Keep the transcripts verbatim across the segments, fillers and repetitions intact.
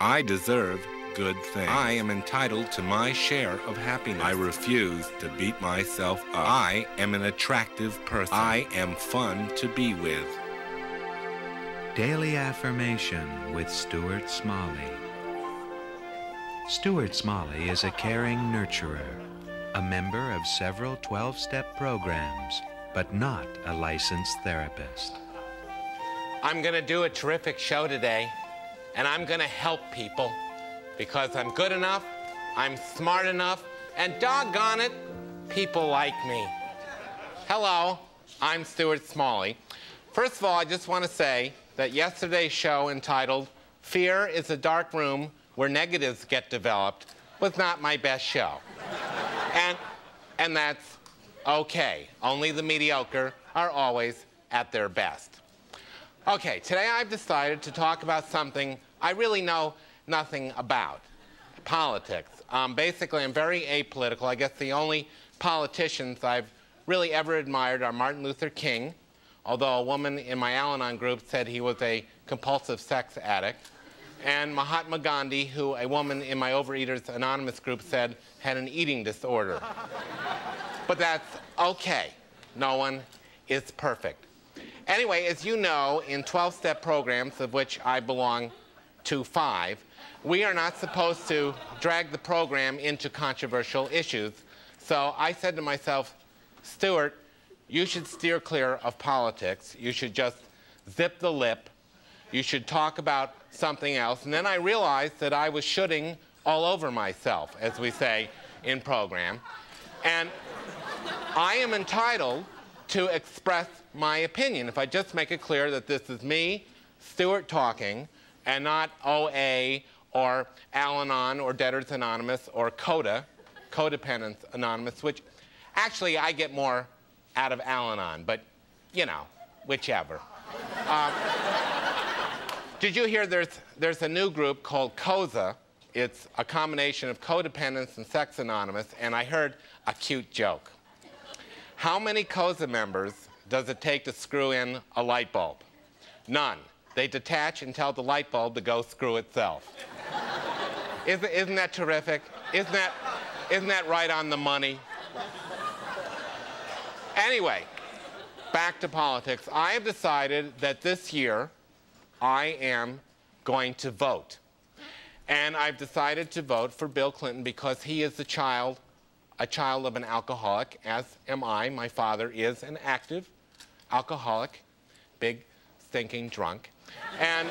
I deserve good things. I am entitled to my share of happiness. I refuse to beat myself up. I am an attractive person. I am fun to be with. Daily Affirmation with Stuart Smalley. Stuart Smalley is a caring nurturer, a member of several twelve-step programs, but not a licensed therapist. I'm going to do a terrific show today, and I'm going to help people because I'm good enough, I'm smart enough, and doggone it, people like me. Hello, I'm Stuart Smalley. First of all, I just want to say that yesterday's show entitled Fear is a Dark Room Where Negatives Get Developed was not my best show. and, and that's okay. Only the mediocre are always at their best. Okay, today I've decided to talk about something I really know nothing about, politics. Um, basically, I'm very apolitical. I guess the only politicians I've really ever admired are Martin Luther King, although a woman in my Al-Anon group said he was a compulsive sex addict, and Mahatma Gandhi, who a woman in my Overeaters Anonymous group said had an eating disorder. But that's okay. No one is perfect. Anyway, as you know, in twelve-step programs, of which I belong to five, we are not supposed to drag the program into controversial issues. So I said to myself, Stuart, you should steer clear of politics. You should just zip the lip. You should talk about something else. And then I realized that I was shooting all over myself, as we say in program. And I am entitled to express my opinion. If I just make it clear that this is me, Stuart, talking, and not O A or Al-Anon or Debtors Anonymous or CODA, Codependence Anonymous, which actually I get more out of Al-Anon, but, you know, whichever. Uh, did you hear there's, there's a new group called COSA? It's a combination of Codependence and Sex Anonymous, and I heard a cute joke. How many COSA members does it take to screw in a light bulb? None. They detach and tell the light bulb to go screw itself. Isn't, isn't that terrific? Isn't that, isn't that right on the money? Anyway, back to politics. I have decided that this year I am going to vote. And I've decided to vote for Bill Clinton because he is the child, a child of an alcoholic, as am I. My father is an active alcoholic, big, stinking drunk. And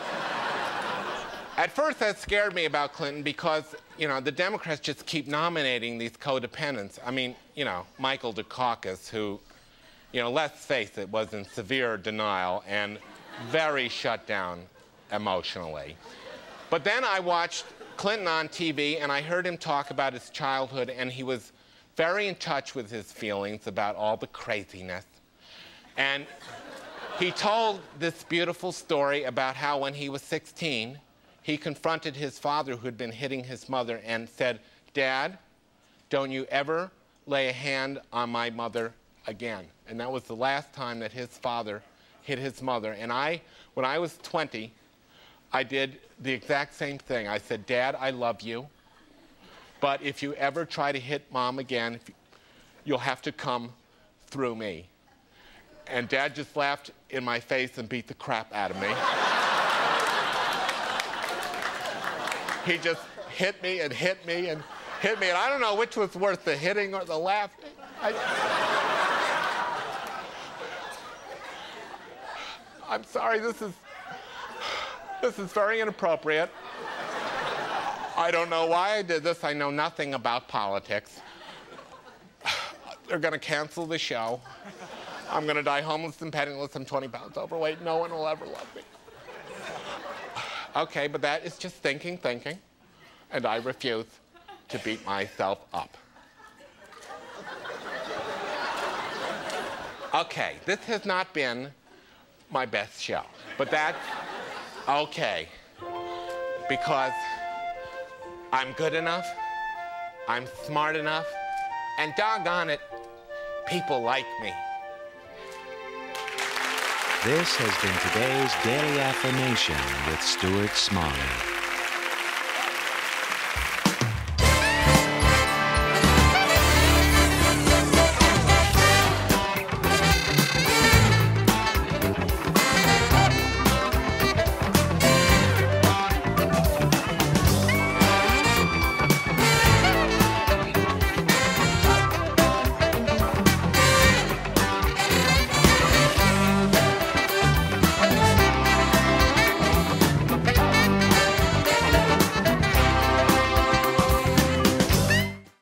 at first that scared me about Clinton because, you know, the Democrats just keep nominating these codependents. I mean, you know, Michael Dukakis, who, you know, let's face it, was in severe denial and very shut down emotionally. But then I watched Clinton on T V and I heard him talk about his childhood, and he was very in touch with his feelings about all the craziness. And he told this beautiful story about how when he was sixteen, he confronted his father who had been hitting his mother and said, "Dad, don't you ever lay a hand on my mother again." And that was the last time that his father hit his mother. And I, when I was twenty, I did the exact same thing. I said, "Dad, I love you, but if you ever try to hit Mom again, you'll have to come through me." And Dad just laughed in my face and beat the crap out of me. He just hit me and hit me and hit me, and I don't know which was worse, the hitting or the laughing. I... I'm sorry, this is... This is very inappropriate. I don't know why I did this. I know nothing about politics. They're going to cancel the show. I'm going to die homeless and penniless. I'm twenty pounds overweight. No one will ever love me. Okay, but that is just thinking, thinking. And I refuse to beat myself up. Okay, this has not been my best show, but that's okay, because I'm good enough, I'm smart enough, and doggone it, people like me. This has been today's Daily Affirmation with Stuart Smalley.